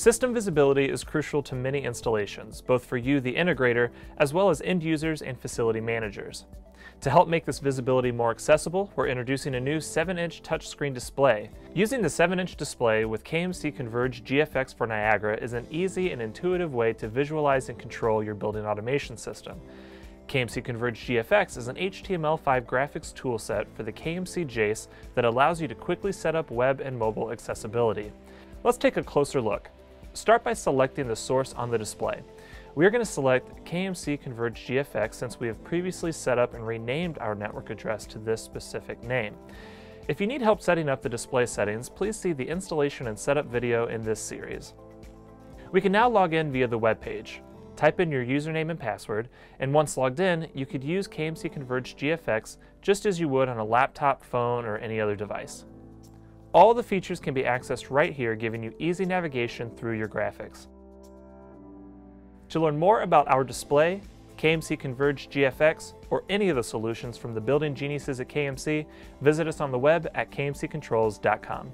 System visibility is crucial to many installations, both for you, the integrator, as well as end users and facility managers. To help make this visibility more accessible, we're introducing a new 7-inch touchscreen display. Using the 7-inch display with KMC Converge GFX for Niagara is an easy and intuitive way to visualize and control your building automation system. KMC Converge GFX is an HTML5 graphics toolset for the KMC JACE that allows you to quickly set up web and mobile accessibility. Let's take a closer look. Start by selecting the source on the display. We are going to select KMC Converge GFX since we have previously set up and renamed our network address to this specific name. If you need help setting up the display settings, please see the installation and setup video in this series. We can now log in via the web page. Type in your username and password, and once logged in, you could use KMC Converge GFX just as you would on a laptop, phone, or any other device. All the features can be accessed right here, giving you easy navigation through your graphics. To learn more about our display, KMC Converge GFX, or any of the solutions from the Building Geniuses at KMC, visit us on the web at kmccontrols.com.